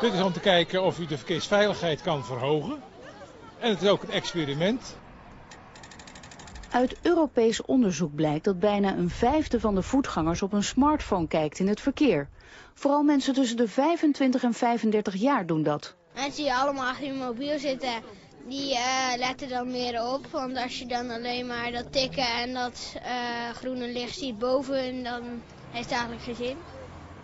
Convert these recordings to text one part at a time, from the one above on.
Dit is om te kijken of u de verkeersveiligheid kan verhogen. En het is ook een experiment. Uit Europees onderzoek blijkt dat bijna een vijfde van de voetgangers op een smartphone kijkt in het verkeer. Vooral mensen tussen de 25 en 35 jaar doen dat. Mensen die allemaal achter hun mobiel zitten, die letten dan meer op. Want als je dan alleen maar dat tikken en dat groene licht ziet boven, dan heeft het eigenlijk geen zin.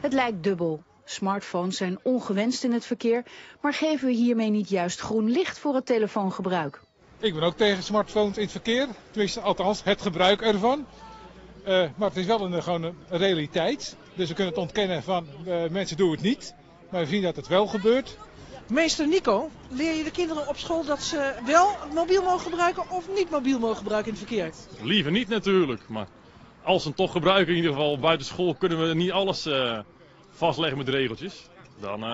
Het lijkt dubbel. Smartphones zijn ongewenst in het verkeer, maar geven we hiermee niet juist groen licht voor het telefoongebruik? Ik ben ook tegen smartphones in het verkeer, tenminste althans het gebruik ervan. Maar het is wel gewoon een realiteit, dus we kunnen het ontkennen van mensen doen het niet, maar we zien dat het wel gebeurt. Meester Nico, leer je de kinderen op school dat ze wel mobiel mogen gebruiken of niet mobiel mogen gebruiken in het verkeer? Liever niet natuurlijk, maar als ze hem toch gebruiken in ieder geval buiten school kunnen we niet alles vastleggen met regeltjes. Dan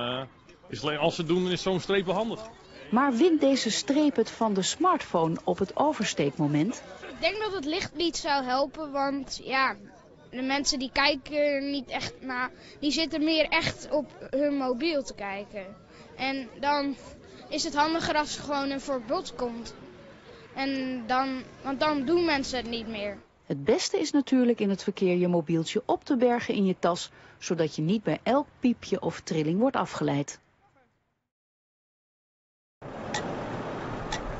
is het alleen als ze het doen, dan is zo'n streep behandeld. Maar wint deze streep het van de smartphone op het oversteekmoment? Ik denk dat het licht niet zou helpen, want ja, de mensen die kijken niet echt naar, die zitten meer echt op hun mobiel te kijken. En dan is het handiger als er gewoon een verbod komt. En dan, want dan doen mensen het niet meer. Het beste is natuurlijk in het verkeer je mobieltje op te bergen in je tas, zodat je niet bij elk piepje of trilling wordt afgeleid.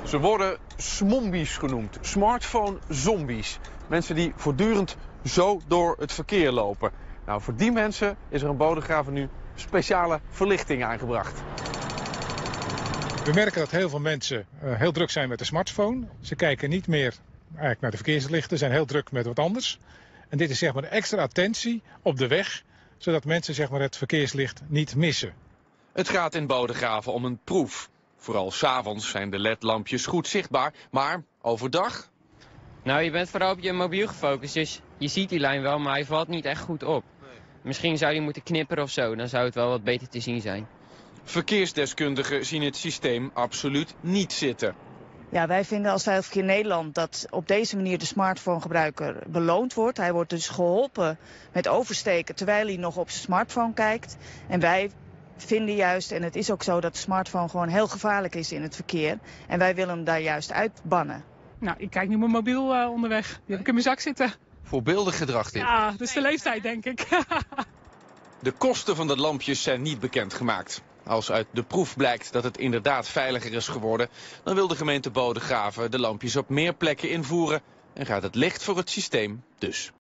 Ze worden smombies genoemd, smartphone-zombies. Mensen die voortdurend zo door het verkeer lopen. Nou, voor die mensen is er in Bodegraven nu speciale verlichting aangebracht. We merken dat heel veel mensen heel druk zijn met de smartphone. Ze kijken niet meer eigenlijk naar de verkeerslichten, zijn heel druk met wat anders. En dit is zeg maar extra attentie op de weg, zodat mensen zeg maar, het verkeerslicht niet missen. Het gaat in Bodegraven om een proef. Vooral 's avonds zijn de ledlampjes goed zichtbaar, maar overdag? Nou, je bent vooral op je mobiel gefocust, dus je ziet die lijn wel, maar hij valt niet echt goed op. Nee. Misschien zou die moeten knipperen of zo, dan zou het wel wat beter te zien zijn. Verkeersdeskundigen zien het systeem absoluut niet zitten. Ja, wij vinden als Veilig Verkeer Nederland dat op deze manier de smartphonegebruiker beloond wordt. Hij wordt dus geholpen met oversteken terwijl hij nog op zijn smartphone kijkt. En wij vinden juist, en het is ook zo, dat de smartphone gewoon heel gevaarlijk is in het verkeer. En wij willen hem daar juist uitbannen. Nou, ik kijk nu mijn mobiel onderweg. Die heb ik in mijn zak zitten. Voorbeeldig gedrag dit. Ja, dat is de leeftijd, denk ik. De kosten van de lampjes zijn niet bekendgemaakt. Als uit de proef blijkt dat het inderdaad veiliger is geworden, dan wil de gemeente Bodegraven de lampjes op meer plekken invoeren en gaat het licht voor het systeem dus